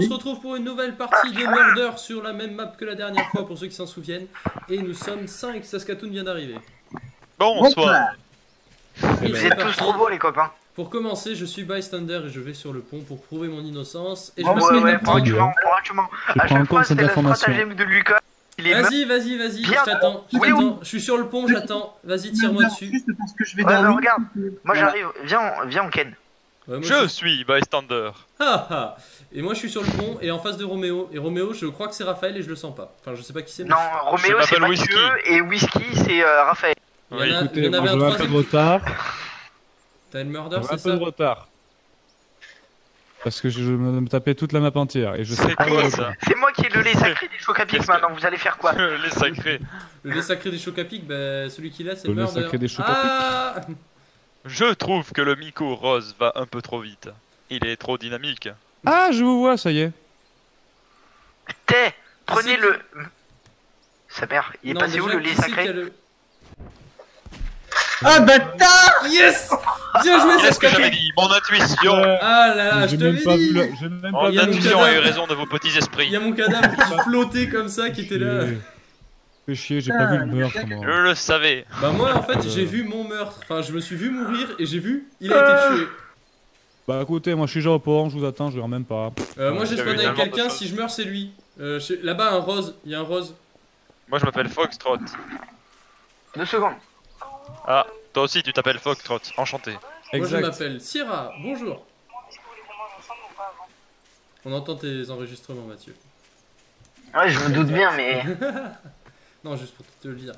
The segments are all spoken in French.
on se retrouve pour une nouvelle partie de Murder sur la même map que la dernière fois, pour ceux qui s'en souviennent. Et nous sommes 5, Saskatoon vient d'arriver. Bonsoir. Vous êtes tous trop beaux les copains. Pour commencer, je suis bystander et je vais sur le pont pour prouver mon innocence. Et je me suis à chaque fois, c'est le stratagème de Lucas. Vas-y, je t'attends, je suis sur le pont, j'attends. Vas-y, tire-moi dessus. Juste parce que je vais dormir. Regarde, moi j'arrive, viens, on ken. Ouais, je suis bystander. Et moi je suis sur le pont et en face de Roméo. Et Roméo, je crois que c'est Raphaël et je le sens pas. Enfin, je sais pas qui c'est. Non, Roméo c'est Mathieu et Whisky c'est Raphaël. Ouais, écoutez, on avait un peu de retard. T'as le murder, c'est ça? Un peu de retard. Parce que je me tapais toute la map entière et je sais quoi ça. C'est moi qui ai le lait sacré des Chocapic maintenant, vous allez faire quoi? Le lait sacré. Le lait sacré des Chocapic, bah celui qui l'a c'est Murder. Le lait sacré des Chocapic. Ah, je trouve que le Miko Rose va un peu trop vite. Il est trop dynamique. Ah, je vous vois, ça y est. Prenez le... Sa mère, il est passé où le lait sacré? Ah bâtard! Yes! Bien joué, c'est ce que j'avais dit, mon intuition! Ah là là, je te l'ai dit! Mon intuition a eu raison de vos petits esprits. Il y a mon cadavre qui flottait comme ça, qui était là. Fais chier, j'ai pas vu le meurtre moi. Je le savais. Bah moi en fait j'ai vu mon meurtre, enfin je me suis vu mourir et j'ai vu, il a été tué. Bah écoutez, moi je suis déjà au port, je vous attends, je vais même pas. Moi j'ai spawn avec quelqu'un, si je meurs c'est lui. Là-bas un rose, il y a un rose. Moi je m'appelle Foxtrot. 2 secondes. Ah, toi aussi tu t'appelles Foxtrot, enchanté. Exact. Moi je m'appelle Sierra, bonjour. On entend tes enregistrements Mathieu. Ouais, je me doute bien mais... non, juste pour te le dire.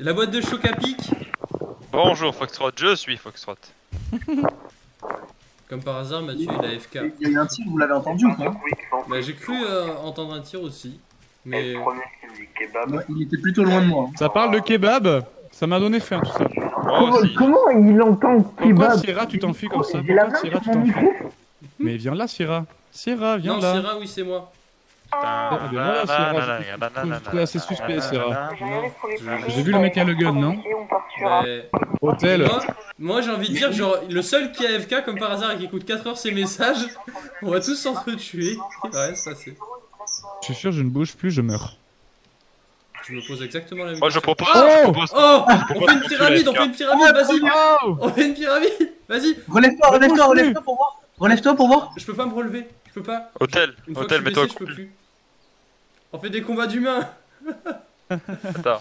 Et la boîte de Chocapic. Bonjour Foxtrot, je suis Foxtrot. Comme par hasard Mathieu il a FK. Il y a eu un tir, vous l'avez entendu ou pas? Bah j'ai cru entendre un tir aussi. Mais... il était plutôt loin de moi. Ça parle de kebab? Ça m'a donné faim tout ça. Comment il entend kebab? Pourquoi Sierra tu t'enfuis comme ça? Pourquoi Sierra tu t'enfuis? Mais viens là Sierra. Sierra viens là. Non Sierra oui c'est moi. C'est assez suspect Sierra. J'ai vu le mec à le gun non? Hôtel. Moi j'ai envie de dire genre le seul qui a AFK comme par hasard et qui écoute 4 heures ses messages. On va tous s'entretuer. Ouais c'est passé. Je suis sûr je ne bouge plus je meurs. Je me pose exactement la même chose. Moi je propose. Oh, on fait une pyramide, vas-y. On fait une pyramide, vas-y. Relève-toi pour voir. Je peux pas me relever, je peux pas. Hôtel, mets-toi au cul. On fait des combats d'humains. Attends.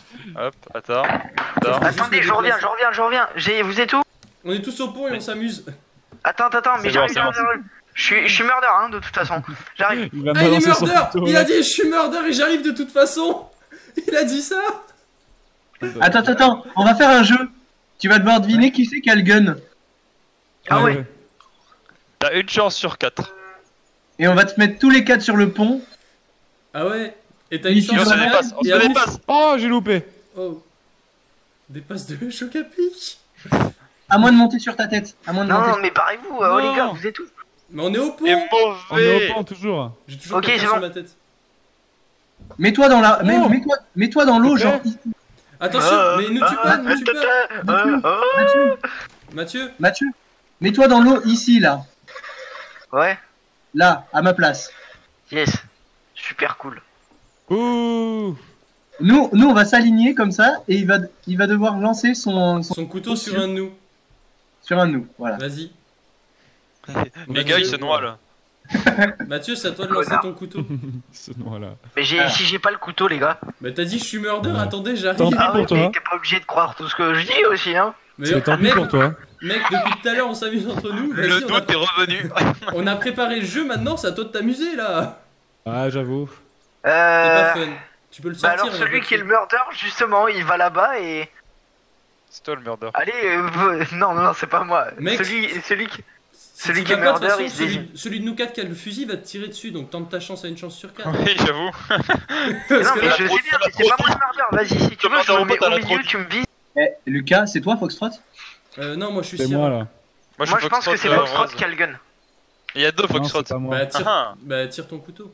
Attendez, je reviens. Vous êtes où? On est tous au pont et on s'amuse. Attends, mais j'arrive. Je suis murder, hein, de toute façon. J'arrive. Ah, il est murder. Il a dit je suis murder et j'arrive de toute façon. Il a dit ça? Attends, on va faire un jeu. Tu vas devoir deviner qui c'est qui a le gun. Ah ouais. T'as une chance sur 4. Et on va te mettre tous les 4 sur le pont. Ah ouais. Et t'as une chance sur 4. On se dépasse. Oh, j'ai loupé. Oh. Dépasse de Chocapic. À moins de monter sur ta tête. Non, mais barrez-vous, les gars, vous êtes où? Mais on est au pont. On est au pont toujours. J'ai toujours quelqu'un sur ma tête. Mets-toi dans la... Mets-toi dans l'eau, genre. Attention, mais ne tue pas, Mathieu, mets-toi dans l'eau ici, là. Ouais. Là, à ma place. Yes. Super cool. Ouh. Nous, on va s'aligner comme ça et il va devoir lancer son couteau sur un de nous. Sur un de nous, voilà. Vas-y. Les gars, ils se noient, là. Mathieu, c'est à toi de lancer ton couteau. Ce nom là. Mais si j'ai pas le couteau, les gars. Bah t'as dit je suis murder, attendez, j'arrive. T'es pas obligé de croire tout ce que je dis aussi, hein. Mais tant pis pour toi. Mec, depuis tout à l'heure on s'amuse entre nous. Le doute est revenu. On a préparé le jeu maintenant, c'est à toi de t'amuser là. Ah, j'avoue. C'est pas fun. Tu peux le sortir. Bah alors celui qui est le murder, justement, il va là-bas et. C'est toi le murder. Allez, non, c'est pas moi. Celui qui est murder, celui de nous 4 qui a le fusil va te tirer dessus, donc tente ta chance à une chance sur 4. Oui, j'avoue. Non, mais je sais bien, c'est pas moi le murder, vas-y, si tu veux, je me mets au milieu, tu me vises. Eh, Lucas, c'est toi, Foxtrot? Non, moi je suis Sierra. Moi je pense que c'est Foxtrot qui a le gun. Il y a 2 Foxtrot. Bah, tire ton couteau.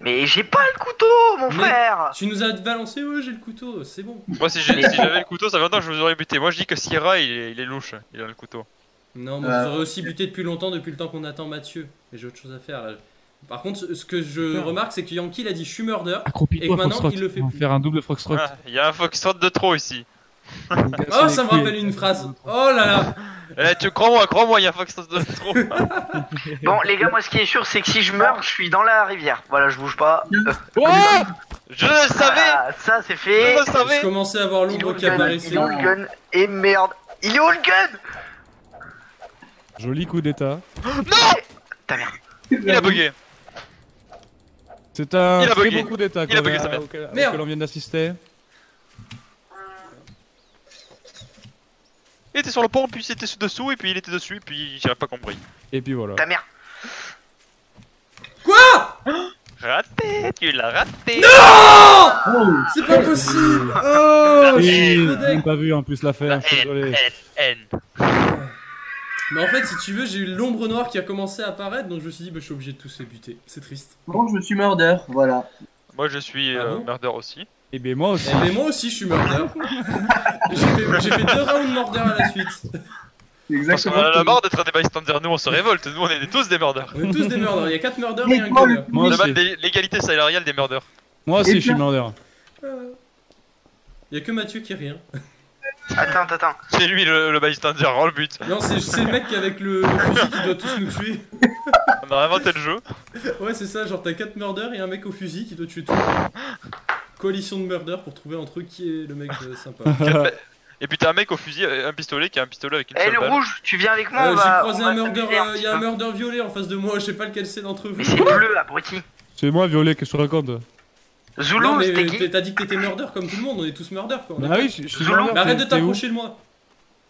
Mais j'ai pas le couteau, mon frère! Tu nous as balancé, ouais, j'ai le couteau, c'est bon. Moi, si j'avais le couteau, ça fait longtemps que je vous aurais buté. Moi, je dis que Sierra, il est louche, il a le couteau. Non, mais vous aurez aussi buté depuis longtemps, depuis le temps qu'on attend Mathieu. Mais j'ai autre chose à faire là. Par contre, ce que je remarque, c'est que Yankee il a dit je suis murder et que maintenant il le fait plus. Faire un double foxtrot. Il y a un foxtrot de trop ici. Oh, ça me rappelle une phrase. Oh là là. Eh, tu crois-moi, il y a foxtrot de trop. Bon, les gars, moi ce qui est sûr, c'est que si je meurs, je suis dans la rivière. Voilà, je bouge pas. Ouais. Je le savais. Ah, ça c'est fait. Je le savais. Je commençais à voir l'ombre qui apparaissait. Il est où le gun? Et merde, il est où le gun? Joli coup d'état. Non. Ta merde. Il a bugué. C'est un très bon coup d'état que l'on vient d'assister. Il était sur le pont, puis il était dessous, et puis il était dessus, et puis j'avais pas compris. Et puis voilà. Ta merde. Quoi? Raté, tu l'as raté. Non, c'est pas possible. Oh, je n'ai pas vu en plus l'affaire, je suis désolé. Mais en fait, si tu veux, j'ai eu l'ombre noire qui a commencé à apparaître, donc je me suis dit, bah, je suis obligé de tous les buter. C'est triste. Bon, je suis murder, voilà. Moi, je suis murder aussi. Et ben moi aussi. Et ben moi aussi, je suis murder. J'ai fait 2 rounds murder à la suite. Exactement. Parce qu'on a la mort d'être des bystanders, nous on se révolte, nous on est tous des murders. On est tous des murders, il y a 4 murders et un gunner. On a l'égalité salariale des murders. Moi aussi, je suis murder. Il y a que Mathieu qui rit. Attends. C'est lui le bystander, rend le but. Non, c'est le mec qui avec le fusil qui doit tous nous tuer. On a inventé le jeu. Ouais, c'est ça, genre t'as 4 murders et un mec au fusil qui doit tuer tout. Coalition de murders pour trouver entre qui est le mec sympa. Et puis t'as un mec au fusil, un pistolet qui a un pistolet avec une seule balle. Eh le rouge, tu viens avec moi. J'ai croisé un murder, il y a un murder violet en face de moi, je sais pas lequel c'est d'entre vous. Mais c'est bleu, abruti. C'est moi, violet, qu'est-ce que je raconte? Zulu, c'était qui? T'as dit que t'étais murder comme tout le monde, on est tous murder quoi. Ah oui, je suis murder. Mais arrête de t'approcher de moi.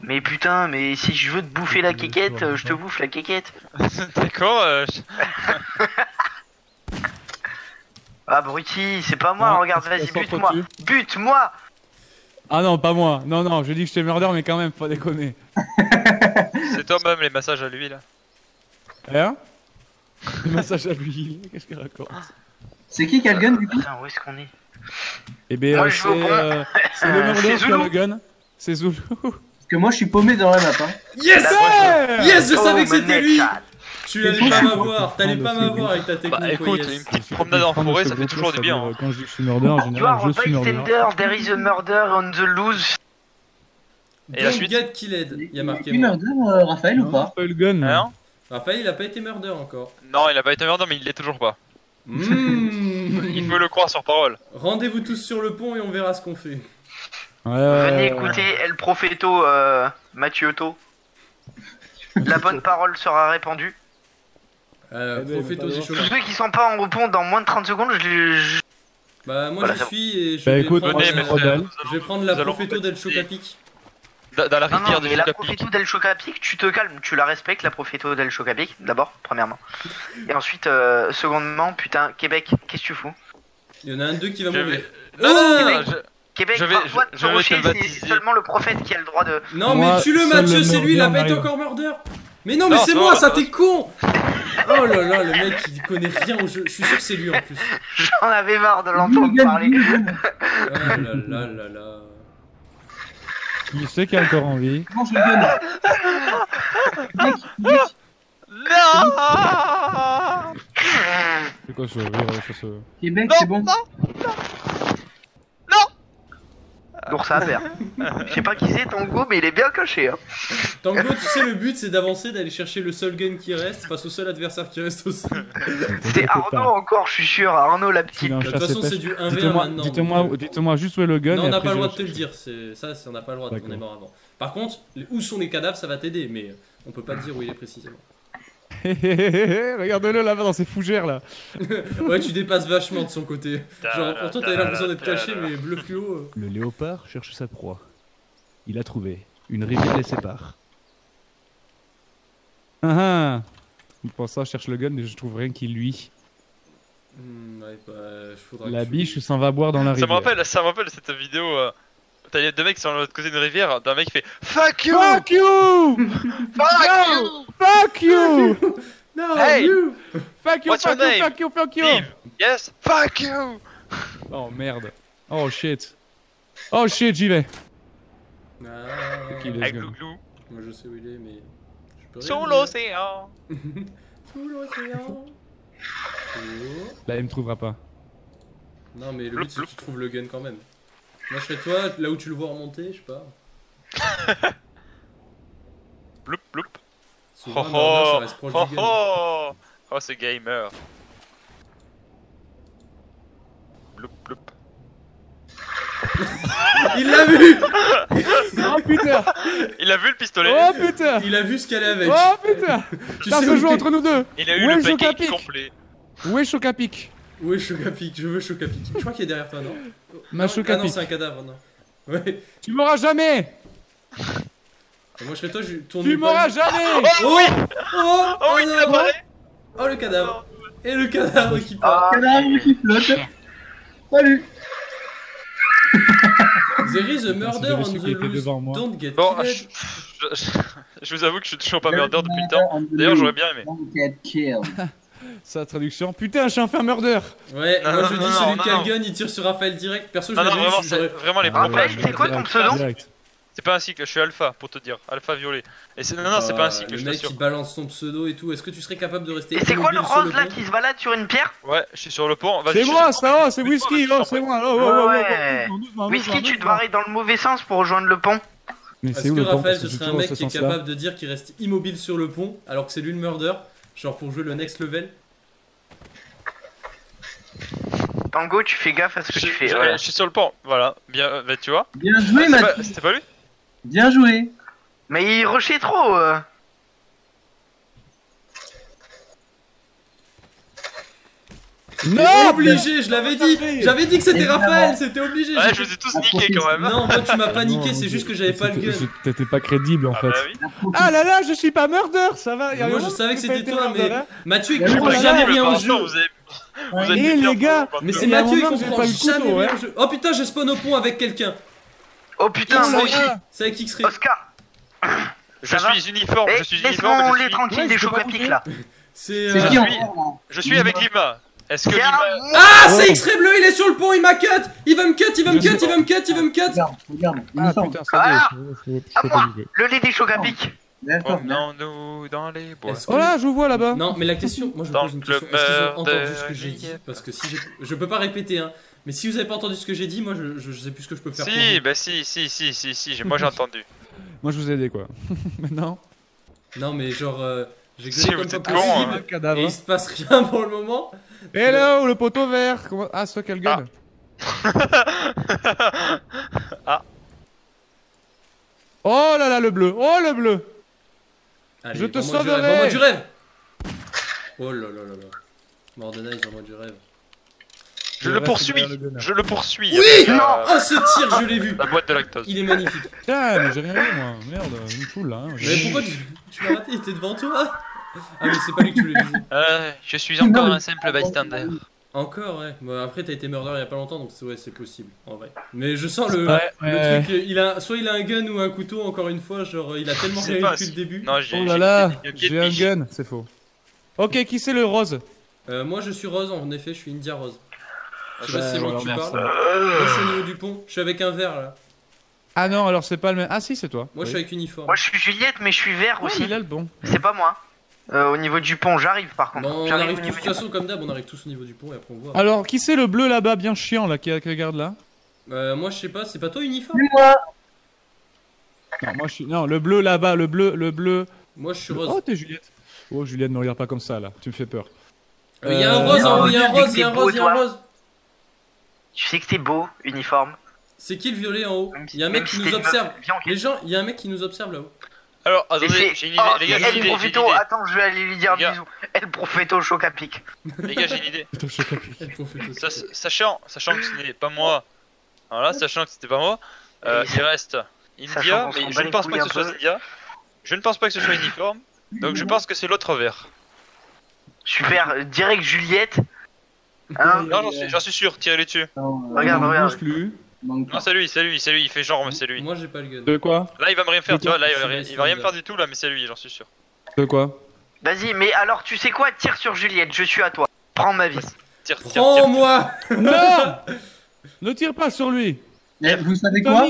Mais putain, mais si je veux te bouffer la quéquette, je te bouffe la quéquette. D'accord. Ah bruti, c'est pas moi, regarde, vas-y, bute-moi. Bute-moi. Ah non, pas moi. Non, je dis que j'étais murder, mais quand même, faut déconner. C'est toi-même les massages à l'huile. Hein? Les massages à l'huile, qu'est-ce qu'elle raconte? C'est qui a le gun du coup? Putain, où est-ce qu'on est? Eh ben c'est le murder qui a le gun. C'est Zulu. Parce que moi je suis paumé dans la map hein. Yes ouais yes, je savais que c'était lui. Tu allais pas m'avoir, t'allais pas m'avoir avec ta technique. Bah écoute, une petite promenade en forêt ça fait toujours du bien. Quand je dis que je suis murder, en général je suis murder. There is a murder on the loose. Et la suite qui l'aide. Il y a marqué murder Raphaël ou pas? Raphaël il a pas été murder encore. Non il a pas été murder mais il l'est toujours pas. Il peut le croire sur parole. Rendez-vous tous sur le pont et on verra ce qu'on fait. Venez écouter El Profeto Mathieu Otto. La bonne parole sera répandue. Profeto, c'est chaud. Tous ceux qui sont pas en pont dans moins de 30 secondes, je... Bah, moi je suis et je vais prendre la Profeto del Chocapic. Dans la rivière de la Profeto del Chocapic, tu te calmes, tu la respectes, la Profeto del Chocapic, d'abord, premièrement. Et ensuite, secondement, putain, Québec, qu'est-ce que tu fous? Il y en a un d'eux qui va mourir. Québec, parfois, ton rocher, c'est seulement le prophète qui a le droit de... Non, mais tue-le, Mathieu, c'est lui, la bête encore murder. Mais non, mais c'est moi, ça, t'es con. Oh là là, le mec, il connaît rien au jeu. Je suis sûr que c'est lui, en plus. J'en avais marre de l'entendre parler. Oh là là là là... Il sait qu'il a encore envie. Non, je le donne. Non. C'est quoi ce... Québec, c'est bon. Non. Donc ça à faire. Je sais pas qui c'est Tango, mais il est bien caché. Hein. Tango, tu sais, le but c'est d'avancer, d'aller chercher le seul gun qui reste face au seul adversaire qui reste aussi. C'est Arnaud encore, je suis sûr. Arnaud la petite. De toute façon, c'est du 1v1 maintenant. Dites-moi juste où est le gun. Non, on n'a pas le droit de te le dire. Ça, on n'a pas le droit. On est mort avant. Par contre, où sont les cadavres, ça va t'aider, mais on peut pas te dire où il est précisément. Regarde-le là-bas dans ses fougères là. Ouais, tu dépasses vachement de son côté. Genre, pour toi, t'avais l'impression d'être caché, mais bleu plus haut. Le léopard cherche sa proie. Il a trouvé. Une rivière les sépare. Pour ça, je cherche le gun et je trouve rien qui lui. Ouais, bah, la biche s'en va boire dans la rivière. Ça me rappelle cette vidéo. T'as deux mecs qui sont de l'autre côté d'une rivière, d'un mec qui fait fuck you, fuck you, fuck you, fuck you, no, hey, you, fuck you, fuck you, fuck you, fuck you, yes, fuck you. Oh merde, oh shit, j'y vais. Avec Glouglou. Moi je sais où il est mais. Sous l'océan. Sous l'océan. Là, elle me trouvera pas. Non, mais le but, c'est que tu trouves le gun quand même. Moi, je serais toi, là où tu le vois remonter, je sais pas. Bloup, bloup. Souvent, Morda, ça reste proche du gun. Oh, c'est gamer. Bloup, bloup. Il l'a vu. Oh putain. Il a vu le pistolet. Oh putain. Il a vu ce qu'elle avait avec. Oh putain. Tu sais ce jeu entre nous deux. Il a eu le package complet. Où est Chocapic? Où est Chocapic? Je veux Chocapic. Je crois qu'il est derrière toi, non? Ma Chocapic. Ah non, c'est un cadavre, non. Ouais. Tu m'auras jamais. Moi je serais toi, je tourne. Tu m'auras jamais. Oh. Oh. Oh, il apparaît. Oh, le cadavre. Et le cadavre qui part. Le cadavre qui flotte. Salut. There is a murder on the loose, don't get killed. Je vous avoue que je suis toujours pas murder depuis le temps. D'ailleurs, j'aurais bien aimé. Sa traduction, putain, je suis enfin murder. Ouais, moi je dis celui qui a le gun, il tire sur Raphaël direct. Perso, je l'ai vu. Vraiment les propos. Raphaël, c'est quoi ton pseudo? C'est pas ainsi que je suis Alpha, pour te dire. Alpha violet. Non, non, c'est pas ainsi que je suis. Le mec qui balance son pseudo et tout. Est-ce que tu serais capable de rester? Et c'est quoi le rose là qui se balade sur une pierre? Ouais, je suis sur le pont. C'est moi, ça va, c'est Whisky. Oh, c'est moi. Whisky, tu te barres dans le mauvais sens pour rejoindre le pont. Est-ce que Raphaël, ce serait un mec qui est capable de dire qu'il reste immobile sur le pont alors que c'est lui le murder? Genre pour jouer le next level? Tango, tu fais gaffe à ce que tu fais. Je suis sur le pont, voilà. Bien, tu vois. Bien joué, Mathieu. C'était pas lui? Bien joué. Mais il rushait trop. Non, obligé, je l'avais dit. J'avais dit que c'était Raphaël, c'était obligé. Ouais, je vous ai tous niqué quand même. Non, moi tu m'as paniqué, c'est juste que j'avais pas le gun. T'étais pas crédible en fait. Ah là là, je suis pas murder, ça va. Moi je savais que c'était toi, mais Mathieu il comprend jamais rien au jeu. Et les gars, mais c'est Mathieu qui comprend jamais rien au jeu. Oh putain, je spawn au pont avec quelqu'un. Oh putain, moi aussi. C'est avec X-Ray. Oscar. Je suis uniforme. On est tranquille des Chocapic là. Je suis avec Lima. Est-ce que Lima... Ah, c'est X-Ray bleu, il est sur le pont, il m'a cut. Il va me cut, il va me cut. Regarde, putain, ça dé. Ah moi, le lait des Chocapic. Promenons-nous dans les bois. Oh là, je vous vois là-bas. Non, mais la question, moi je pose une question. Est-ce qu'ils ont entendu ce que j'ai dit? Parce que si je peux pas répéter, hein. Mais si vous avez pas entendu ce que j'ai dit, moi je sais plus ce que je peux faire. Si, bah si, moi j'ai entendu. Moi je vous ai aidé quoi. Maintenant. Non mais genre, j'ai exagéré comme possible et il se passe rien pour le moment. Hello, le poteau vert. Ah, c'est toi qui a le gun. Ah. Oh là là, le bleu. Oh le bleu. Allez, je te sauverai. Vends-moi du rêve. Oh là là là là. Mordaneyez, vends-moi du rêve. Je le poursuis. Oui. Ah, ce tir, je l'ai vu. La boîte de lactose. Il est magnifique. Putain, mais j'ai rien vu moi. Merde, une foule là. Hein. Mais pourquoi tu m'as raté? Il était devant toi. Ah, mais c'est pas lui que tu voulais viser. Je suis encore un simple bystander. Encore, ouais. Bah, après, t'as été murder il y a pas longtemps, donc ouais, c'est possible en vrai. Mais je sens le truc. Soit il a un gun ou un couteau, encore une fois. Genre, il a tellement rien depuis le début. Non, oh là là, j'ai un gun. C'est faux. Ok, qui c'est le rose? Moi, je suis rose, en effet, je suis India Rose. Je sais pas si c'est moi que tu parles. Moi je suis au niveau du pont, je suis avec un vert là. Ah non, alors c'est pas le même. Ah si, c'est toi. Moi je suis avec uniforme. Moi je suis Juliette, mais je suis vert aussi. Il a le bon. C'est pas moi. Au niveau du pont, j'arrive par contre. Non, on arrive de toute façon, comme d'hab, on arrive tous au niveau du pont et après on voit. Alors qui c'est le bleu là-bas, bien chiant là, qui regarde là? Moi je sais pas, c'est pas toi uniforme? C'est moi. Non, moi je suis. Non, le bleu là-bas, le bleu. Moi je suis rose. Oh, t'es Juliette. Oh, Juliette, ne regarde pas comme ça là, tu me fais peur. Y'a un rose en haut, y'a un rose. Tu sais que t'es beau, uniforme. C'est qui le violet en haut? Il y a un mec qui nous observe. Les gens, il y a un mec qui nous observe là-haut. Alors, attendez, j'ai une idée. Les gars, El Profeto, attends, je vais aller lui dire un bisou. El Profeto Chocapic. Les gars, j'ai une idée. Sachant que ce n'est pas moi. Alors là, sachant que c'était pas moi, il reste India. Mais je ne pense pas que ce soit India. Je ne pense pas que ce soit uniforme. Donc je pense que c'est l'autre vert. Super, direct Juliette. Hein? Non, j'en suis sûr, tirez-les dessus. Regarde. Non, c'est lui, il fait genre, mais c'est lui. Moi j'ai pas le gun. De quoi? Là il va me rien faire, tu vois, là il va rien me faire du tout, là, mais c'est lui, j'en suis sûr. De quoi? Vas-y, mais alors tu sais quoi? Tire sur Juliette, je suis à toi. Prends ma vie. Tire. Prends-moi! Non! Ne tire pas sur lui! Mais vous savez quoi?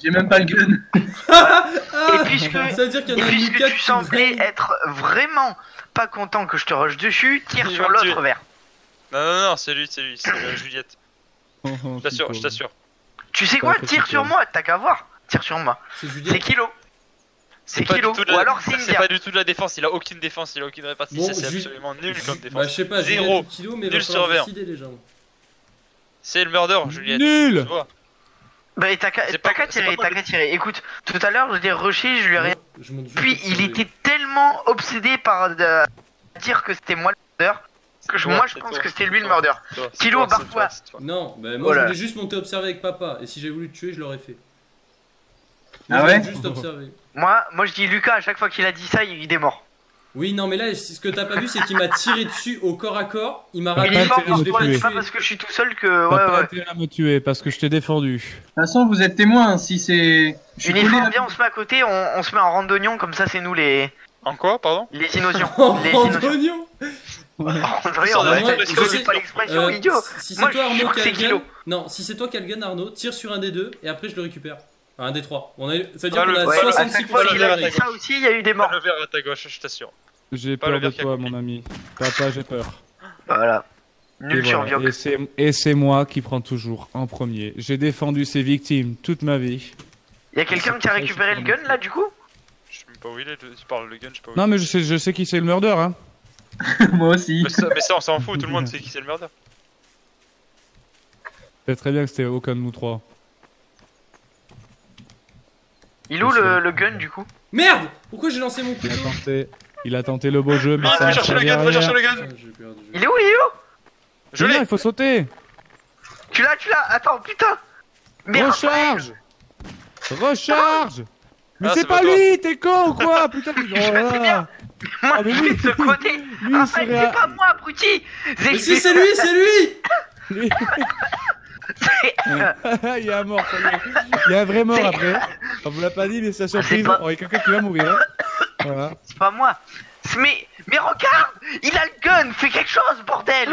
J'ai même pas le gun. Et puisque tu semblais être vraiment pas content que je te rush dessus, tire sur l'autre verre. Non, non, non, c'est lui, c'est Juliette. Je t'assure, je t'assure. Tu sais quoi, tire sur moi, t'as qu'à voir. Tire sur moi. C'est Kilo. C'est Kilo. Ou alors c'est India. C'est pas du tout de la défense, il a aucune défense, il a aucune répartition, c'est absolument nul comme défense. Bah, je sais pas, zéro. Nul sur verre. C'est le murder, Juliette. Nul. Bah, t'as qu'à tirer, t'as qu'à tirer. Écoute, tout à l'heure, je l'ai rushé, je lui ai rien. Puis, il était tellement obsédé par dire que c'était moi le murder que moi je pense que c'était lui le murder. Kilo, barre-toi. Non, bah, moi je voulais juste monter observer avec papa. Et si j'avais voulu te tuer, je l'aurais fait. Ah ouais? Juste observer. Moi, je dis Lucas, à chaque fois qu'il a dit ça, il est mort. Oui, non, mais là, ce que t'as pas vu, c'est qu'il m'a tiré dessus au corps à corps. Il m'a raté. C'est pas parce que je suis tout seul que. Ouais. À me tuer parce que je t'ai défendu. De toute façon, vous êtes témoin. Si c'est. Uniforme, bien, on se met à côté, on se met en randonnion, comme ça, c'est nous les. En quoi, pardon? Les innocents. Les randonnions. Pas l'expression, idiot. Si c'est toi, Arnaud, qui a le gun. Non, si c'est toi qui a le gun, Arnaud, tire sur un des deux et après, je le récupère. Un des trois. Ça veut dire qu'on a 66%. Ça aussi, il y a eu des morts. Le verre à ta gauche, je t'assure. J'ai peur de toi, mon ami. Papa, j'ai peur. Voilà. Nul sur Vioque. Et c'est moi qui prends toujours en premier. J'ai défendu ces victimes toute ma vie. Y'a quelqu'un qui a récupéré le gun là, du coup? Je sais pas où il est, tu parles le gun, je sais pas où. Non, mais je sais qui c'est le murder, hein. Moi aussi. Mais ça, on s'en fout, tout le monde sait qui c'est le murder. C'est très bien que c'était aucun de nous trois. Il est où le gun du coup? Merde! Pourquoi j'ai lancé mon couteau? Il a tenté le beau jeu, mais ça a servi à rien. Va chercher le gun! Il est où? Je l'ai! Il faut sauter! Tu l'as! Attends, putain! Merde. Recharge! Mais c'est pas lui! T'es con ou quoi? Putain, c'est bien! Moi, je suis de ce côté! En fait, c'est pas moi, abruti! Mais si, c'est lui! Il y a un mort, il y a un vrai mort après. On vous l'a pas dit, mais c'est la surprise. Pas... Oh, il y a quelqu'un qui va mourir. Hein. Voilà. C'est pas moi. Mais regarde, il a le gun. Fais quelque chose, bordel.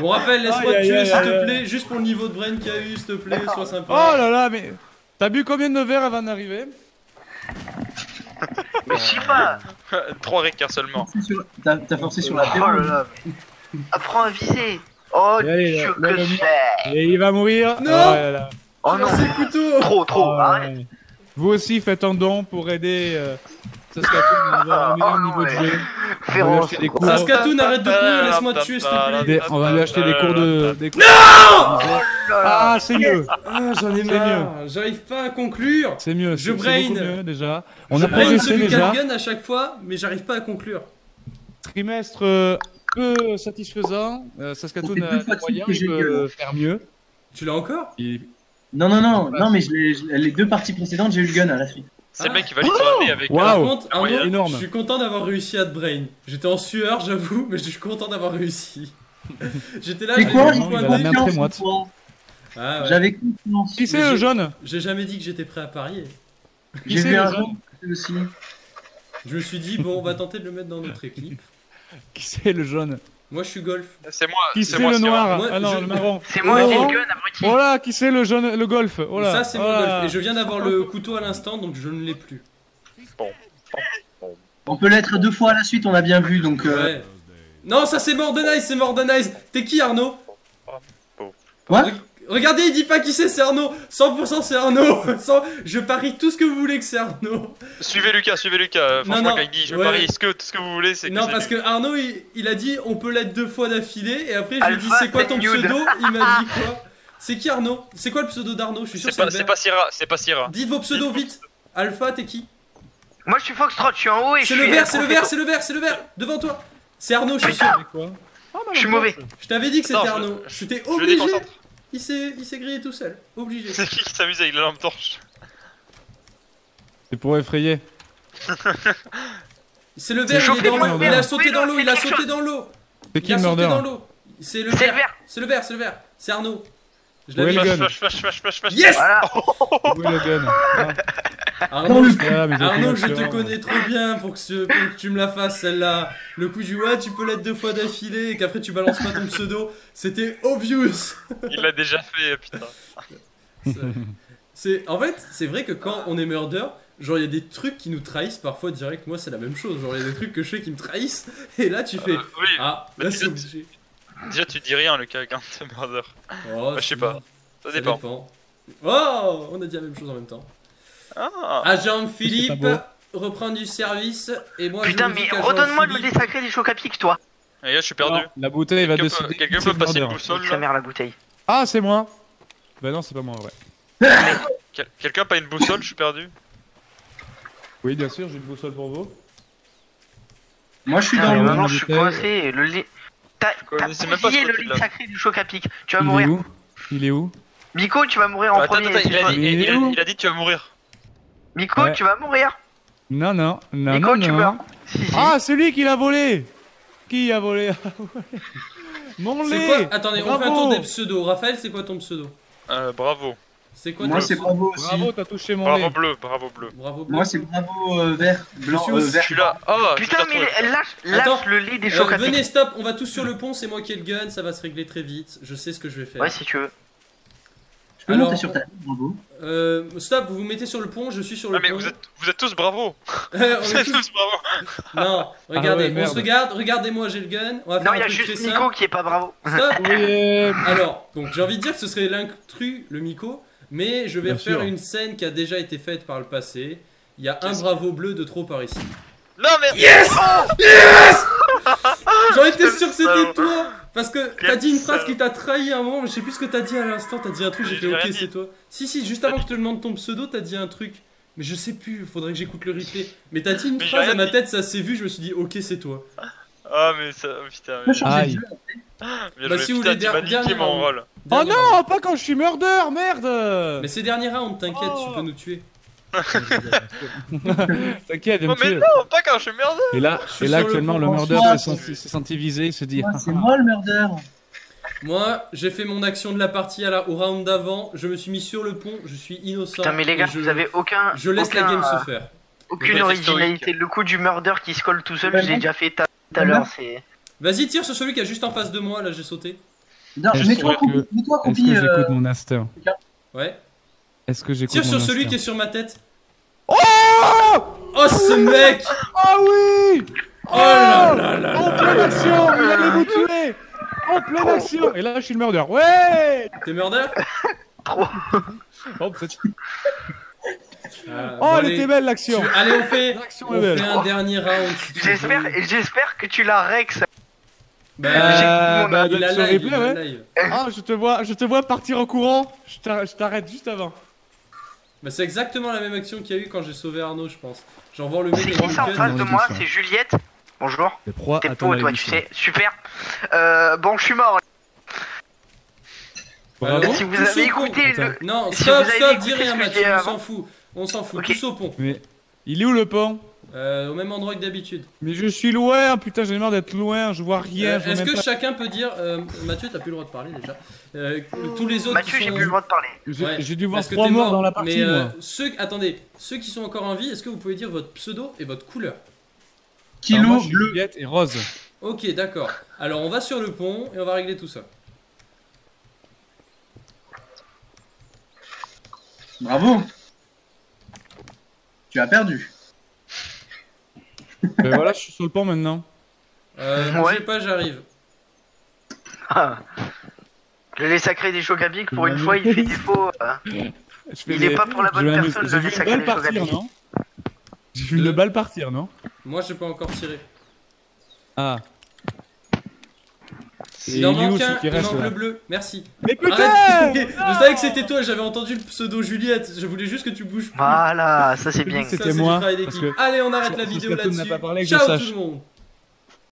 Bon, Raphaël, laisse-moi te tuer, s'il te plaît. Juste pour le niveau de brain qu'il y a eu, s'il te plaît. Sois sympa. Oh là là, mais t'as bu combien de verres avant d'arriver? Mais je sais pas. 3 requins seulement. T'as forcé sur la tête. Oh là là. Apprends à viser. Oh, Dieu que c'est. Et il va mourir. Non. Oh non, c'est couteau. Trop, arrête. Vous aussi faites un don pour aider Saskatoon à avoir un meilleur niveau de jeu. Féroce. Saskatoon, arrête de courir, laisse-moi te tuer s'il te plaît. On va lui acheter des cours de... Non. Ah, c'est mieux. Ah, j'en ai marre. J'arrive pas à conclure. C'est mieux. Je brain déjà. On a progressé déjà. Je brain celui qui a le gun à chaque fois, mais j'arrive pas à conclure. Trimestre peu satisfaisant. Saskatoon a des moyens, il peut faire mieux. Tu l'as encore? Non, mais les 2 parties précédentes, j'ai eu le gun à la suite. C'est le mec qui va l'utiliser avec... Waouh, énorme. Je suis content d'avoir réussi à te brain. J'étais en sueur, j'avoue, mais je suis content d'avoir réussi. J'étais là, j'avais confiance en toi. J'avais confiance. Qui c'est le jaune? J'ai jamais dit que j'étais prêt à parier. Qui c'est le jaune? Je me suis dit, bon, on va tenter de le mettre dans notre équipe. Qui c'est le jaune? Moi je suis golf. C'est moi. Qui c'est le noir? Ah non, le marron. C'est moi, j'ai le gun, abruti. Oh là, qui c'est le jaune, le golf? Oh là. Ça c'est mon golf. Et je viens d'avoir le couteau à l'instant, donc je ne l'ai plus. Bon. On peut l'être 2 fois à la suite, on a bien vu, donc. Ouais. Non, ça c'est Mordaneyez, c'est Mordaneyez. T'es qui, Arnaud? Quoi? Regardez, il dit pas qui c'est Arnaud. 100% c'est Arnaud. Je parie tout ce que vous voulez que c'est Arnaud. Suivez Lucas. Franchement, Kaggy, je parie ce que vous voulez. Non, parce que Arnaud, il a dit on peut l'être 2 fois d'affilée. Et après, je lui ai dit c'est quoi ton pseudo? Il m'a dit quoi? C'est qui Arnaud? C'est quoi le pseudo d'Arnaud? Je suis sûr que c'est pas Syrah. Dites vos pseudos vite. Alpha, t'es qui? Moi, je suis Foxtrot, je suis en haut et je suis. C'est le vert. Devant toi. C'est Arnaud, je suis sûr. Je suis mauvais. Je t'avais dit que c'était Arnaud. Je t'ai obligé. Il s'est grillé tout seul, obligé. C'est qui s'amuse avec la lampe torche? C'est pour effrayer. C'est le vert, il est dans l'eau, il a sauté dans l'eau. C'est qui le murder? C'est le vert, c'est Arnaud. Où est le gun? Flash. Yes! Où est le gun? Arnaud, je te connais trop bien pour que tu me la fasses celle-là. Le coup du ouais, tu peux l'être 2 fois d'affilée et qu'après tu balances pas ton pseudo, c'était obvious. Il l'a déjà fait, putain. En fait, c'est vrai que quand on est murder, Genre, il y a des trucs qui nous trahissent parfois direct. Moi, c'est la même chose. Genre, il y a des trucs que je fais qui me trahissent. Et là, tu fais. Oui. Ah, bah, là, c'est obligé. Déjà, tu dis rien, le cas quand t'es murder. Oh, bah, je sais pas. Ça dépend. Oh, on a dit la même chose en même temps. Ah, Agent Philippe reprend du service. Et moi, putain, je mais redonne-moi le lait sacré des Chocapic, toi. Et là, je suis perdu. Non, la bouteille va décider. Quelqu'un peut passer le boussole. Sa mère, la bouteille. Ah, c'est moi. Bah, non, c'est pas moi, ouais. Quelqu'un pas une boussole, je suis perdu. Oui, bien sûr, j'ai une boussole pour vous. Moi, je suis dans le. Non, je suis coincé. Le lait. T'as pillé le lit sacré du Chocapic. Tu vas mourir. Il est où? Miko, tu vas mourir en premier. Il a dit tu vas mourir. Miko, tu vas mourir. Non, non, non. Miko, tu meurs. Ah, celui qui l'a volé. Qui a volé? Mon lait. Attendez, on fait un tour des pseudos. Raphaël, c'est quoi ton pseudo? Bravo. C'est quoi? Moi c'est bravo aussi. Bravo, t'as touché mon nez. Bravo bleu. Moi c'est bravo vert, blanc, vert. Je suis là. Oh, putain, mais lâche le lit des Chocapic. Venez, stop, on va tous sur le pont, c'est moi qui ai le gun, ça va se régler très vite. Je sais ce que je vais faire. Ouais, si tu veux. Je peux monter sur ta tête, bravo. Stop, vous vous mettez sur le pont, je suis sur le pont. Ah, mais vous êtes tous bravo. Vous êtes tous bravo. Non, regardez, on se regarde, regardez-moi, j'ai le gun. Non, il y a juste Miko qui est pas bravo. Stop. Alors, donc j'ai envie de dire que ce serait l'intrus, le Miko. Mais je vais refaire une scène qui a déjà été faite par le passé. Il y a un bravo bleu de trop par ici. Non mais... Yes, yes. J'en étais sûr que c'était toi. Parce que t'as dit une phrase qui t'a trahi à un moment. Mais je sais plus ce que t'as dit à l'instant. T'as dit un truc, j'ai fait ok, c'est toi. Si, si, juste avant que je te demande ton pseudo, t'as dit un truc. Mais je sais plus, faudrait que j'écoute le replay. Mais t'as dit une phrase à ma tête, ça s'est vu, je me suis dit ok, c'est toi. Ah mais ça... putain... Aïe. Bah si vous voulez, dernier round. Oh non, pas quand je suis murder, merde. Mais c'est dernier round, t'inquiète, tu peux nous tuer. T'inquiète, non mais non, pas quand je suis murder. Et là actuellement, le murder s'est senti visé, il se dit... C'est moi le murder. Moi, j'ai fait mon action de la partie au round d'avant, je me suis mis sur le pont, je suis innocent. Putain mais les gars, vous avez aucun... Je laisse la game se faire. Aucune originalité, le coup du murder qui se colle tout seul, je l'ai déjà fait tout à l'heure, c'est... Vas-y, tire sur celui qui est juste en face de moi, là j'ai sauté. Non, mets-toi copie. Est-ce que j'écoute mon master? Ouais. Est-ce que j'écoute mon master? Tire sur celui qui est sur ma tête. Oh, oh ce mec. Oh oui. Oh là là là. En pleine action, il allait vous tuer. En pleine action. Et là je suis le murder. Ouais. T'es murder? Trop. Oh peut-être. Oh, elle était belle l'action! Allez, on fait un dernier round. J'espère que tu la rex. Bah, il a live, Ah, je te vois partir en courant. Je t'arrête juste avant. Bah, c'est exactement la même action qu'il y a eu quand j'ai sauvé Arnaud, je pense. J'en vois le mec. C'est qui ça en face de moi? C'est Juliette. Bonjour. T'es pro, toi, tu sais. Super. Bon, je suis mort. Si vous avez écouté le... Non, stop, dis rien, Mathieu, on s'en fout. On s'en fout, tous au pont. Mais il est où le pont? Au même endroit que d'habitude. Mais je suis loin, putain, j'ai marre d'être loin, je vois rien. Est-ce que chacun peut dire... Mathieu, t'as plus le droit de parler déjà. Tous les autres... Mathieu, j'ai plus le droit de parler. J'ai dû voir 3 morts dans la partie. Mais attendez, ceux qui sont encore en vie, est-ce que vous pouvez dire votre pseudo et votre couleur? Kilo, bleu et rose. Ok, d'accord. Alors on va sur le pont et on va régler tout ça. Bravo! Tu as perdu. Voilà, je suis sur le pont maintenant. Je sais pas, j'arrive. Ah. Le lait sacré des Chocapic, pour une fois, il fait défaut. Il est pas pour la bonne personne, le lait sacré des Chocapic. J'ai vu le balle partir, non? Moi, j'ai pas encore tiré. Ah. Il en manque un, il manque le bleu, merci. Mais putain! Je savais que c'était toi, j'avais entendu le pseudo Juliette, je voulais juste que tu bouges plus. Voilà, ça c'est bien. C'était moi. Allez, on arrête la vidéo là-dessus. Ciao tout le monde.